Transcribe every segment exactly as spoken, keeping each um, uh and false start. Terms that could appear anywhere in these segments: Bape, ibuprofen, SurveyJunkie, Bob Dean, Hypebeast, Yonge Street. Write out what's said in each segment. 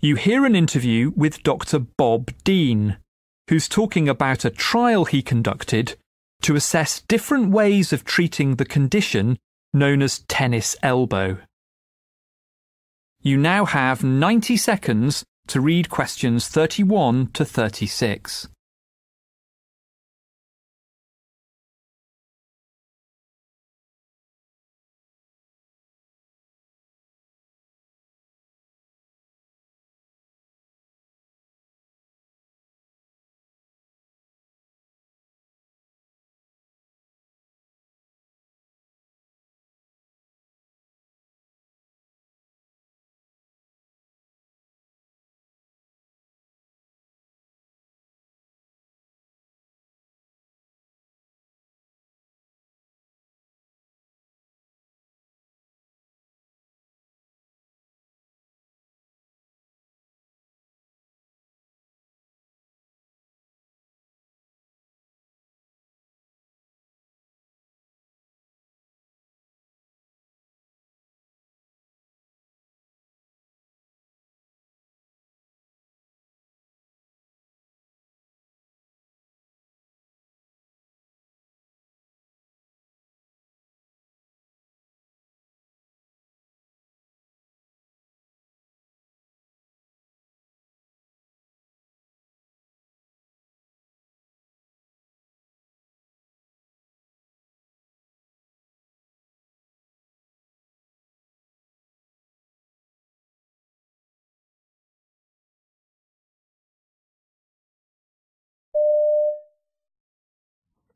you hear an interview with Doctor Bob Dean, who's talking about a trial he conducted to assess different ways of treating the condition known as tennis elbow. You now have ninety seconds to read questions thirty-one to thirty-six.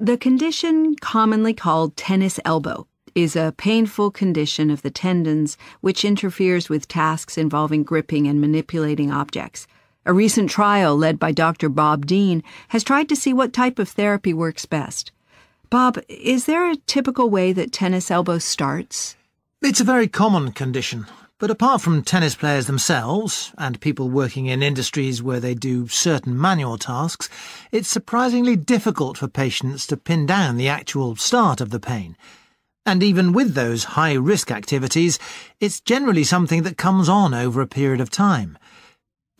The condition, commonly called tennis elbow, is a painful condition of the tendons which interferes with tasks involving gripping and manipulating objects. A recent trial led by Doctor Bob Dean has tried to see what type of therapy works best. Bob, is there a typical way that tennis elbow starts? It's a very common condition, but apart from tennis players themselves and people working in industries where they do certain manual tasks, it's surprisingly difficult for patients to pin down the actual start of the pain. And even with those high-risk activities, it's generally something that comes on over a period of time.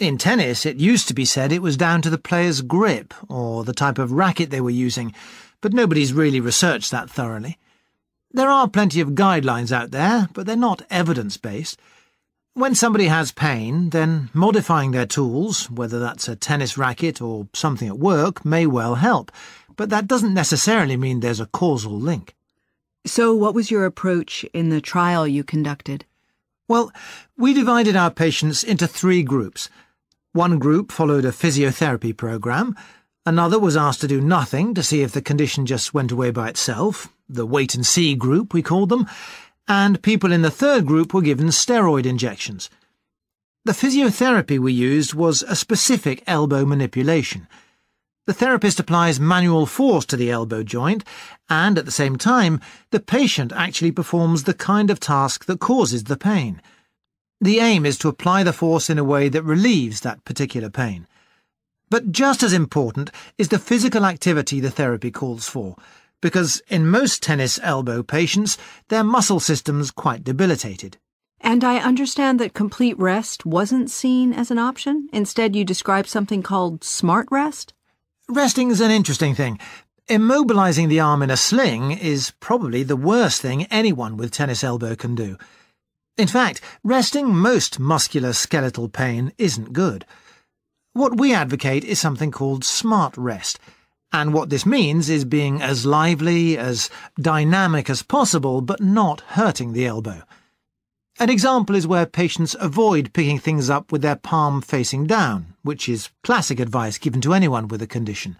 In tennis, it used to be said it was down to the player's grip or the type of racket they were using, but nobody's really researched that thoroughly. There are plenty of guidelines out there, but they're not evidence-based. When somebody has pain, then modifying their tools, whether that's a tennis racket or something at work, may well help. But that doesn't necessarily mean there's a causal link. So what was your approach in the trial you conducted? Well, we divided our patients into three groups. One group followed a physiotherapy program. Another was asked to do nothing to see if the condition just went away by itself, the wait-and-see group, we called them, and people in the third group were given steroid injections. The physiotherapy we used was a specific elbow manipulation. The therapist applies manual force to the elbow joint, and at the same time, the patient actually performs the kind of task that causes the pain. The aim is to apply the force in a way that relieves that particular pain. But just as important is the physical activity the therapy calls for, because in most tennis elbow patients, their muscle system's quite debilitated. And I understand that complete rest wasn't seen as an option. Instead, you described something called smart rest? Resting's an interesting thing. Immobilizing the arm in a sling is probably the worst thing anyone with tennis elbow can do. In fact, resting most musculoskeletal pain isn't good. What we advocate is something called smart rest, and what this means is being as lively, as dynamic as possible, but not hurting the elbow. An example is where patients avoid picking things up with their palm facing down, which is classic advice given to anyone with a condition.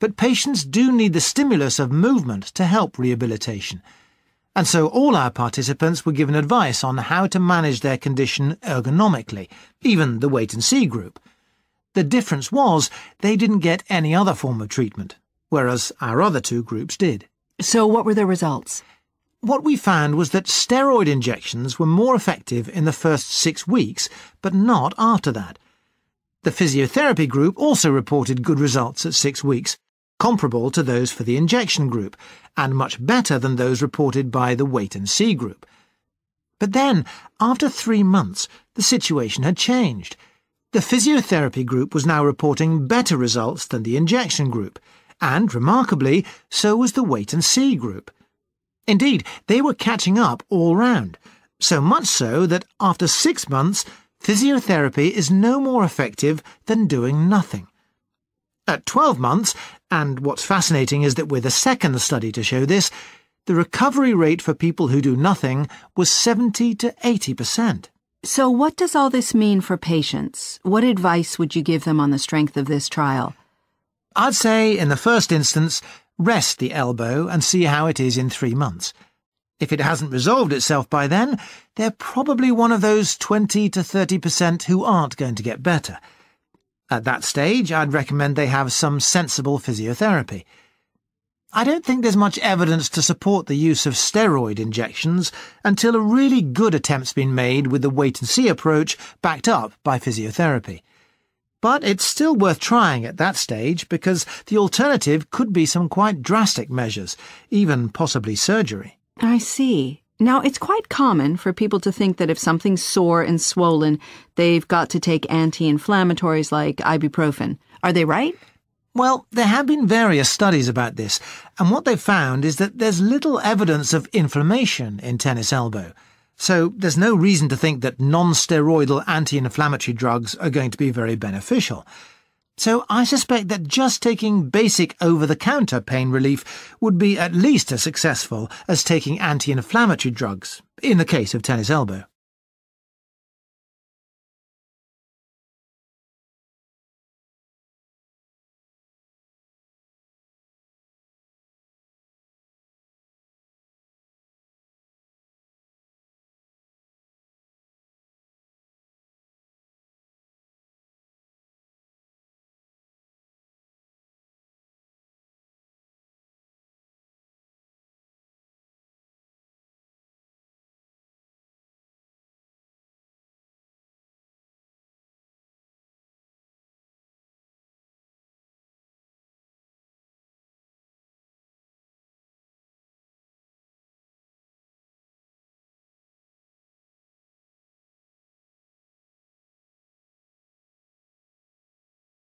But patients do need the stimulus of movement to help rehabilitation, and so all our participants were given advice on how to manage their condition ergonomically, even the wait-and-see group. The difference was they didn't get any other form of treatment, whereas our other two groups did. So what were the results? What we found was that steroid injections were more effective in the first six weeks, but not after that. The physiotherapy group also reported good results at six weeks, comparable to those for the injection group, and much better than those reported by the wait-and-see group. But then, after three months, the situation had changed. The physiotherapy group was now reporting better results than the injection group, and, remarkably, so was the wait-and-see group. Indeed, they were catching up all round, so much so that, after six months, physiotherapy is no more effective than doing nothing. At twelve months, and what's fascinating is that with a second study to show this, the recovery rate for people who do nothing was seventy to eighty percent. So what does all this mean for patients? What advice would you give them on the strength of this trial? I'd say, in the first instance, rest the elbow and see how it is in three months. If it hasn't resolved itself by then, they're probably one of those twenty to thirty percent who aren't going to get better. At that stage, I'd recommend they have some sensible physiotherapy. I don't think there's much evidence to support the use of steroid injections until a really good attempt's been made with the wait-and-see approach backed up by physiotherapy. But it's still worth trying at that stage because the alternative could be some quite drastic measures, even possibly surgery. I see. Now, it's quite common for people to think that if something's sore and swollen, they've got to take anti-inflammatories like ibuprofen. Are they right? Well, there have been various studies about this, and what they've found is that there's little evidence of inflammation in tennis elbow, so there's no reason to think that non-steroidal anti-inflammatory drugs are going to be very beneficial. So I suspect that just taking basic over-the-counter pain relief would be at least as successful as taking anti-inflammatory drugs, in the case of tennis elbow.